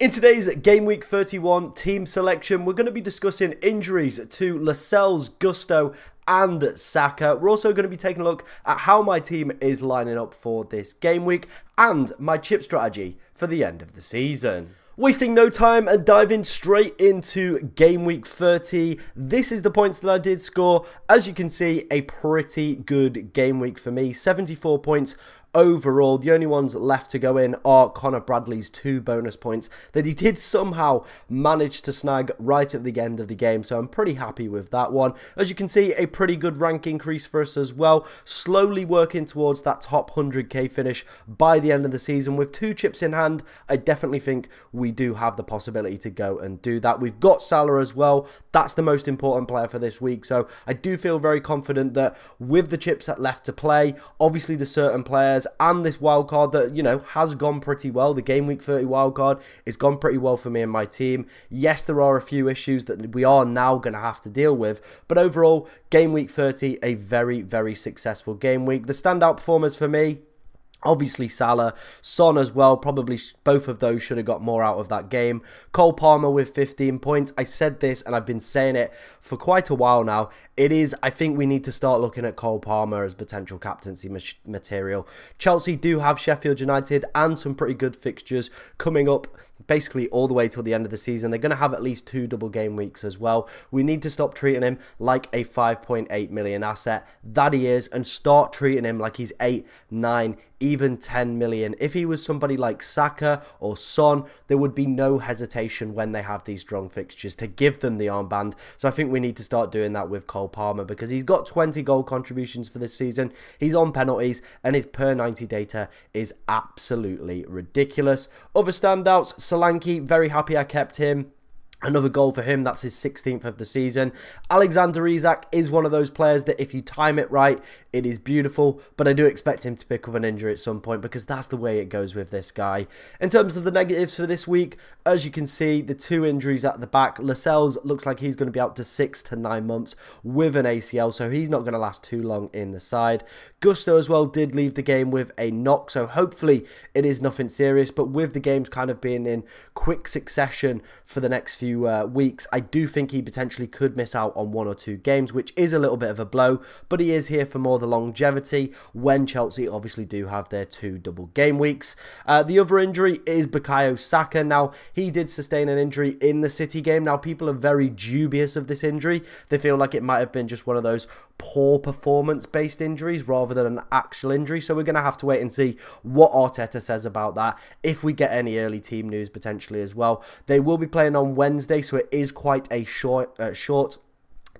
In today's Game Week 31 team selection, we're going to be discussing injuries to Lascelles, Gusto and Saka. We're also going to be taking a look at how my team is lining up for this game week and my chip strategy for the end of the season. Wasting no time and diving straight into game week 30. This is the points that I did score. As you can see, a pretty good game week for me. 74 points overall. The only ones left to go in are Connor Bradley's 2 bonus points that he did somehow manage to snag right at the end of the game. So I'm pretty happy with that one. As you can see, a pretty good rank increase for us as well. Slowly working towards that top 100k finish by the end of the season. With 2 chips in hand, I definitely think we do have the possibility to go and do that. We've got Salah as well. That's the most important player for this week. So I do feel very confident that with the chips that left to play, obviously the certain players and this wildcard that, you know, has gone pretty well. The Game Week 30 wildcard has gone pretty well for me and my team. Yes, there are a few issues that we are now going to have to deal with, but overall, Game Week 30, a very, very successful game week. The standout performers for me, obviously Salah, Son as well, probably both of those should have got more out of that game. Cole Palmer with 15 points. I said this and I've been saying it for quite a while now. It is, I think we need to start looking at Cole Palmer as potential captaincy material. Chelsea do have Sheffield United and some pretty good fixtures coming up basically all the way till the end of the season. They're going to have at least 2 double game weeks as well. We need to stop treating him like a 5.8 million asset that he is and start treating him like he's 8, 9, even 10 million. If he was somebody like Saka or Son, there would be no hesitation when they have these strong fixtures to give them the armband. So I think we need to start doing that with Cole Palmer because he's got 20 goal contributions for this season. He's on penalties and his per 90 data is absolutely ridiculous. Other standouts, Solanke, very happy I kept him. Another goal for him, that's his 16th of the season. Alexander Isak is one of those players that if you time it right, it is beautiful, but I do expect him to pick up an injury at some point because that's the way it goes with this guy. In terms of the negatives for this week, as you can see, the 2 injuries at the back. Lascelles looks like he's going to be out to 6 to 9 months with an ACL, so he's not going to last too long in the side. Gusto as well did leave the game with a knock, so hopefully it is nothing serious, but with the games kind of being in quick succession for the next few weeks, I do think he potentially could miss out on 1 or 2 games, which is a little bit of a blow, but he is here for more the longevity when Chelsea obviously do have their 2 double game weeks. The other injury is Bukayo Saka. Now, he did sustain an injury in the City game. Now, people are very dubious of this injury. They feel like it might have been just one of those poor performance-based injuries rather than an actual injury, so we're going to have to wait and see what Arteta says about that if we get any early team news potentially as well. They will be playing on Wednesday, so it is quite a short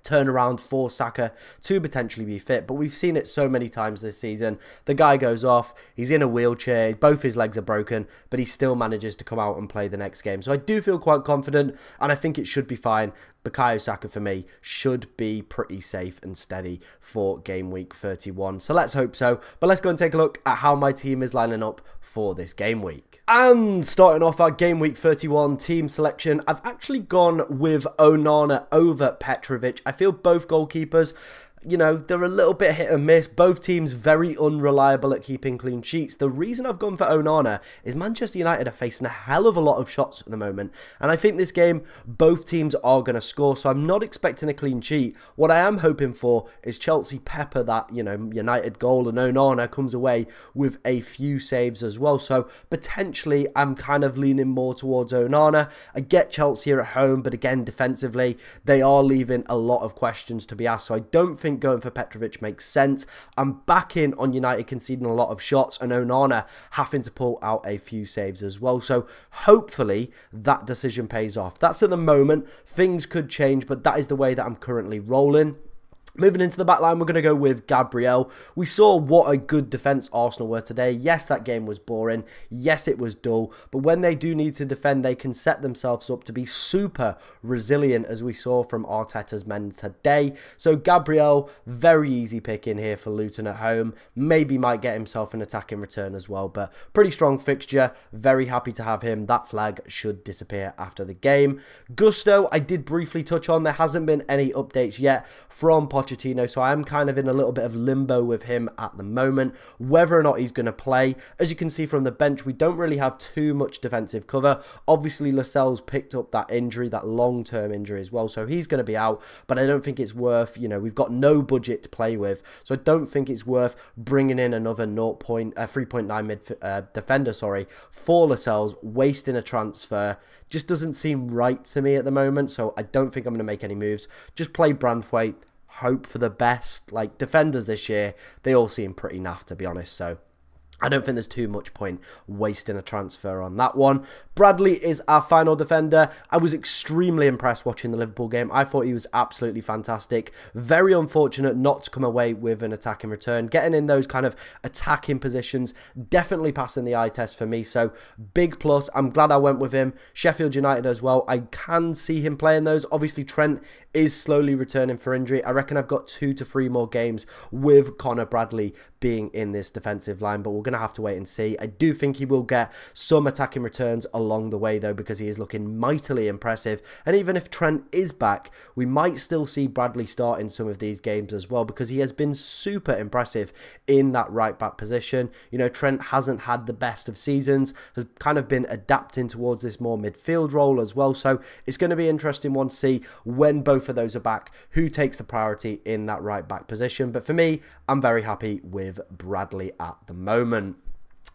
turnaround for Saka to potentially be fit, but we've seen it so many times this season. The guy goes off, he's in a wheelchair, both his legs are broken, but he still manages to come out and play the next game. So I do feel quite confident, and I think it should be fine. Bukayo Saka for me should be pretty safe and steady for game week 31. So let's hope so, but let's go and take a look at how my team is lining up for this game week. And starting off our game week 31 team selection, I've actually gone with Onana over Petrovic. I feel both goalkeepers, you know, they're a little bit hit and miss. Both teams very unreliable at keeping clean sheets. The reason I've gone for Onana is Manchester United are facing a hell of a lot of shots at the moment. And I think this game, both teams are going to score. So I'm not expecting a clean sheet. What I am hoping for is Chelsea pepper that, you know, United goal and Onana comes away with a few saves as well. So potentially I'm kind of leaning more towards Onana. I get Chelsea here at home, but again, defensively, they are leaving a lot of questions to be asked. So I don't think going for Petrovic makes sense. I'm back in on United conceding a lot of shots and Onana having to pull out a few saves as well. So hopefully that decision pays off. That's at the moment. Things could change, but that is the way that I'm currently rolling. Moving into the back line, we're going to go with Gabriel. We saw what a good defence Arsenal were today. Yes, that game was boring. Yes, it was dull. But when they do need to defend, they can set themselves up to be super resilient, as we saw from Arteta's men today. So Gabriel, very easy pick in here for Luton at home. Maybe might get himself an attacking return as well. But pretty strong fixture. Very happy to have him. That flag should disappear after the game. Gusto, I did briefly touch on. There hasn't been any updates yet from Pochettino Pochettino, so I am kind of in a little bit of limbo with him at the moment, whether or not he's going to play. As you can see from the bench, we don't really have too much defensive cover. Obviously, Lascelles picked up that injury, that long-term injury as well, so he's going to be out, but I don't think it's worth, you know, we've got no budget to play with, so I don't think it's worth bringing in another 3.9 defender, sorry, for Lascelles, wasting a transfer. Just doesn't seem right to me at the moment, so I don't think I'm going to make any moves. Just play Branthwaite, hope for the best. Like, defenders this year, they all seem pretty naff, to be honest, so I don't think there's too much point wasting a transfer on that one. Bradley is our final defender. I was extremely impressed watching the Liverpool game. I thought he was absolutely fantastic. Very unfortunate not to come away with an attack in return. Getting in those kind of attacking positions, definitely passing the eye test for me. So big plus. I'm glad I went with him. Sheffield United as well. I can see him playing those. Obviously, Trent is slowly returning for injury. I reckon I've got 2 to 3 more games with Connor Bradley being in this defensive line, but we're going to have to wait and see. I do think he will get some attacking returns along the way though, because he is looking mightily impressive, and even if Trent is back, we might still see Bradley start in some of these games as well, because he has been super impressive in that right back position. You know, Trent hasn't had the best of seasons, has kind of been adapting towards this more midfield role as well, so it's going to be interesting one to see when both of those are back, who takes the priority in that right back position, but for me, I'm very happy with Bradley at the moment.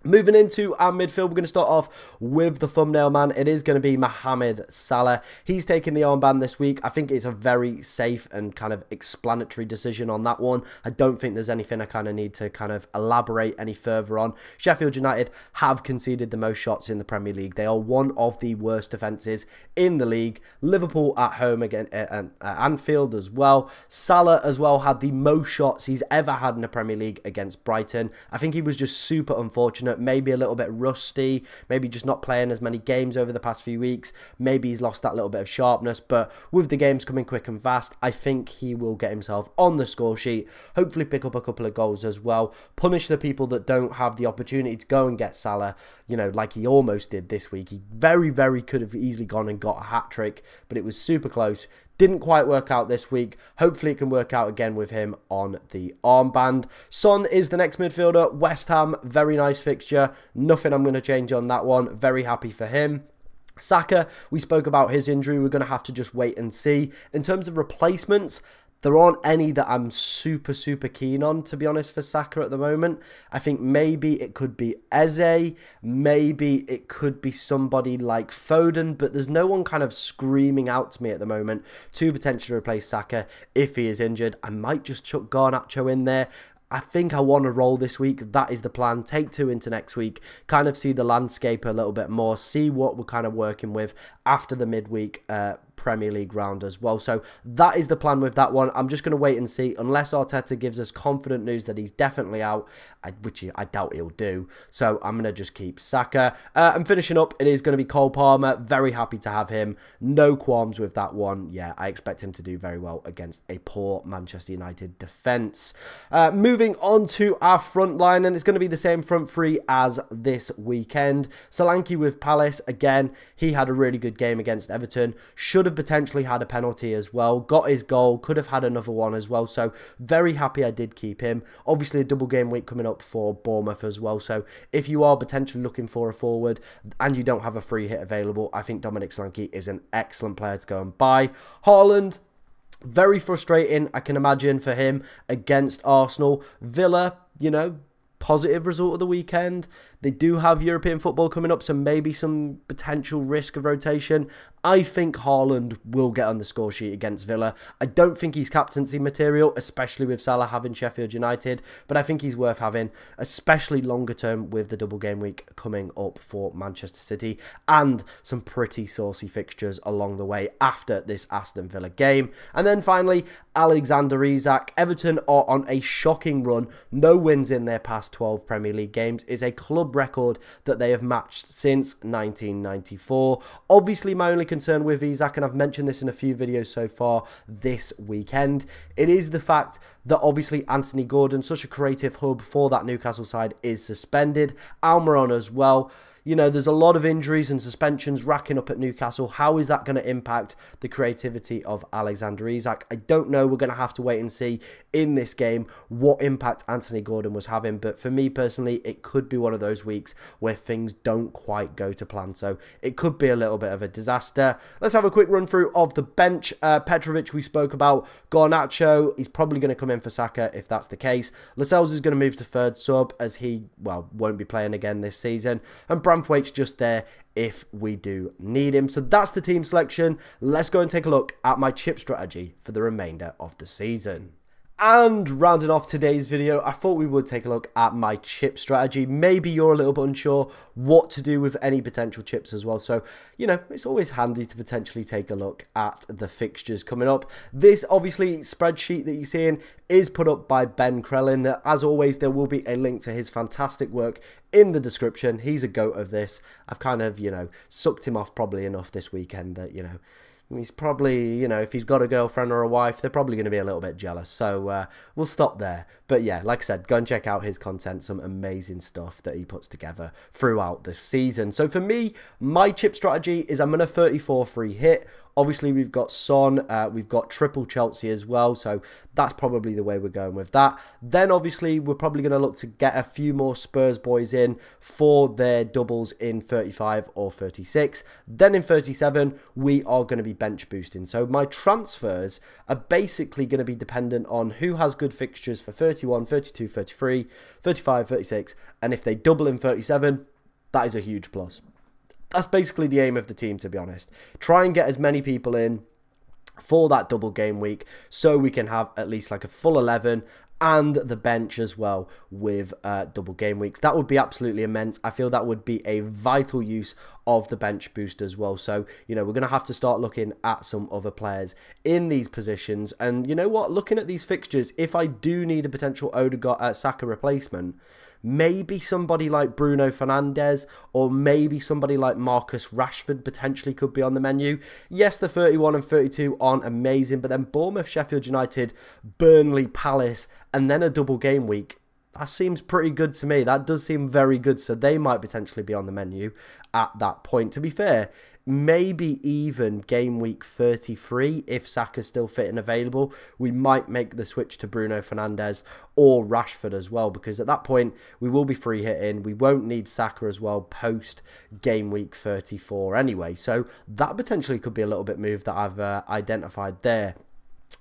Moving into our midfield, we're going to start off with the thumbnail man. It is going to be Mohamed Salah. He's taking the armband this week. I think it's a very safe and kind of explanatory decision on that one. I don't think there's anything I kind of need to kind of elaborate any further on. Sheffield United have conceded the most shots in the Premier League. They are one of the worst defences in the league. Liverpool at home again at Anfield as well. Salah as well had the most shots he's ever had in the Premier League against Brighton. I think he was just super unfortunate. Maybe a little bit rusty, maybe just not playing as many games over the past few weeks. Maybe he's lost that little bit of sharpness, but with the games coming quick and fast, I think he will get himself on the score sheet, hopefully pick up a couple of goals as well, punish the people that don't have the opportunity to go and get Salah, you know, like he almost did this week. He very, very could have easily gone and got a hat-trick, but it was super close. Didn't quite work out this week. Hopefully it can work out again with him on the armband. Son is the next midfielder. West Ham, very nice fixture. Nothing I'm going to change on that one. Very happy for him. Saka, we spoke about his injury. We're going to have to just wait and see. In terms of replacements, there aren't any that I'm super keen on, to be honest, for Saka at the moment. I think maybe it could be Eze, maybe it could be somebody like Foden, but there's no one kind of screaming out to me at the moment to potentially replace Saka if he is injured. I might just chuck Garnacho in there. I think I want to roll this week. That is the plan. Take two into next week. Kind of see the landscape a little bit more. See what we're kind of working with after the midweek Premier League round as well. So that is the plan with that one. I'm just going to wait and see. Unless Arteta gives us confident news that he's definitely out, which I doubt he'll do. So I'm going to just keep Saka. I'm finishing up. It is going to be Cole Palmer. Very happy to have him. No qualms with that one. Yeah, I expect him to do very well against a poor Manchester United defence. Moving on to our front line, and it's going to be the same front three as this weekend. Solanke with Palace. Again, he had a really good game against Everton. Should have potentially had a penalty as well. Got his goal. Could have had another one as well. So very happy I did keep him. Obviously a double game week coming up for Bournemouth as well. So if you are potentially looking for a forward and you don't have a free hit available, I think Dominic Solanke is an excellent player to go and buy. Haaland. Very frustrating, I can imagine, for him against Arsenal. Villa, you know, positive result of the weekend. They do have European football coming up, so maybe some potential risk of rotation. I think Haaland will get on the score sheet against Villa. I don't think he's captaincy material, especially with Salah having Sheffield United, but I think he's worth having, especially longer term with the double game week coming up for Manchester City and some pretty saucy fixtures along the way after this Aston Villa game. And then finally, Alexander Isak. Everton are on a shocking run. No wins in their past 12 Premier League games is a club record that they have matched since 1994. Obviously, my only concern with Isak, and I've mentioned this in a few videos so far this weekend, it is the fact that obviously Anthony Gordon, such a creative hub for that Newcastle side, is suspended. Almiron as well. you know, there's a lot of injuries and suspensions racking up at Newcastle. How is that going to impact the creativity of Alexander Isak? I don't know. We're going to have to wait and see in this game what impact Anthony Gordon was having. But for me personally, it could be one of those weeks where things don't quite go to plan. So it could be a little bit of a disaster. Let's have a quick run through of the bench. Petrovic, we spoke about. Garnacho, he's probably going to come in for Saka if that's the case. Lascelles is going to move to third sub as he, well, won't be playing again this season. And Branthwaite's just there if we do need him. So that's the team selection. Let's go and take a look at my chip strategy for the remainder of the season. And rounding off today's video, I thought we would take a look at my chip strategy. Maybe you're a little bit unsure what to do with any potential chips as well. So, you know, it's always handy to potentially take a look at the fixtures coming up. This, obviously, spreadsheet that you're seeing is put up by Ben Krellin. As always, there will be a link to his fantastic work in the description. He's a goat of this. I've kind of, you know, sucked him off probably enough this weekend that, you know, he's probably, you know, if he's got a girlfriend or a wife, they're probably going to be a little bit jealous. So we'll stop there. But yeah, like I said, go and check out his content. Some amazing stuff that he puts together throughout the season. So for me, my chip strategy is I'm going to 34-3 hit. Obviously, we've got Son, we've got triple Chelsea as well, so that's probably the way we're going with that. Then, obviously, we're probably going to look to get a few more Spurs boys in for their doubles in 35 or 36. Then in 37, we are going to be bench boosting. So my transfers are basically going to be dependent on who has good fixtures for 31, 32, 33, 35, 36, and if they double in 37, that is a huge plus. That's basically the aim of the team, to be honest. Try and get as many people in for that double game week so we can have at least like a full 11 and the bench as well with double game weeks. That would be absolutely immense. I feel that would be a vital use of the bench boost as well. So, you know, we're going to have to start looking at some other players in these positions. And you know what? Looking at these fixtures, if I do need a potential Odegaard Saka replacement, maybe somebody like Bruno Fernandes or maybe somebody like Marcus Rashford potentially could be on the menu. Yes, the 31 and 32 aren't amazing, but then Bournemouth, Sheffield United, Burnley, Palace, and then a double game week. That seems pretty good to me. That does seem very good, so they might potentially be on the menu at that point. To be fair, maybe even game week 33, if Saka's still fit and available, we might make the switch to Bruno Fernandes or Rashford as well, because at that point, we will be free hitting. We won't need Saka as well post game week 34 anyway. So that potentially could be a little bit move that I've identified there.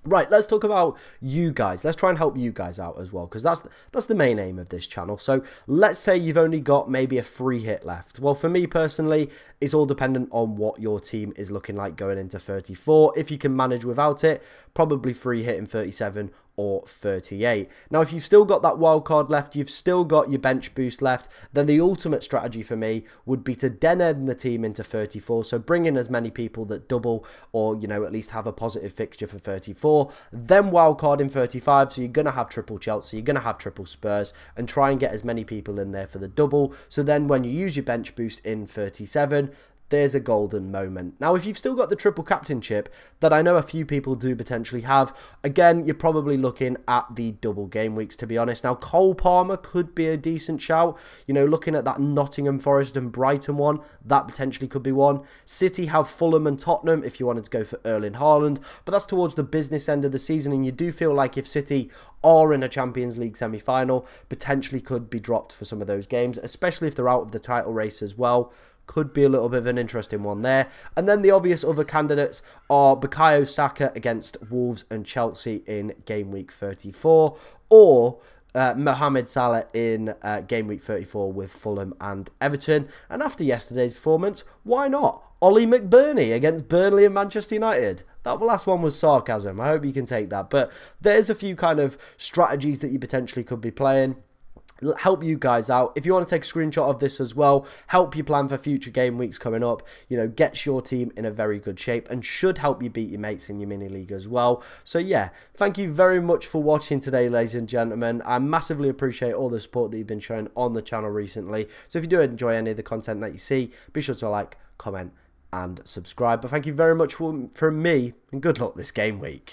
Right, let's talk about you guys. Let's try and help you guys out as well, because that's the main aim of this channel. So let's say you've only got maybe a free hit left. Well, for me personally, it's all dependent on what your team is looking like going into 34. If you can manage without it, probably free hit in 37 or 38. Now, if you've still got that wild card left, you've still got your bench boost left, then the ultimate strategy for me would be to den end the team into 34. So bring in as many people that double or, you know, at least have a positive fixture for 34. Then wild card in 35. So you're going to have triple Chelsea, you're going to have triple Spurs, and try and get as many people in there for the double. So then when you use your bench boost in 37, there's a golden moment. Now, if you've still got the triple captain chip that I know a few people do potentially have, again, you're probably looking at the double game weeks, to be honest. Now, Cole Palmer could be a decent shout. You know, looking at that Nottingham Forest and Brighton one, that potentially could be one. City have Fulham and Tottenham if you wanted to go for Erling Haaland, but that's towards the business end of the season, and you do feel like if City are in a Champions League semi-final, potentially could be dropped for some of those games, especially if they're out of the title race as well. Could be a little bit of an interesting one there. And then the obvious other candidates are Bukayo Saka against Wolves and Chelsea in game week 34, or Mohamed Salah in game week 34 with Fulham and Everton. And after yesterday's performance, why not? Oli McBurnie against Burnley and Manchester United. That last one was sarcasm. I hope you can take that. But there's a few kind of strategies that you potentially could be playing. Help you guys out. If you want to take a screenshot of this as well, help you plan for future game weeks coming up, you know, gets your team in a very good shape and should help you beat your mates in your mini league as well. So yeah, thank you very much for watching today, ladies and gentlemen. I massively appreciate all the support that you've been showing on the channel recently. So if you do enjoy any of the content that you see, be sure to like, comment and subscribe. But thank you very much from me, and good luck this game week.